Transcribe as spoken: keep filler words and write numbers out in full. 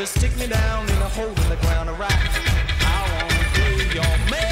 Just stick me down in a hole in the ground, alright? I wanna be your man.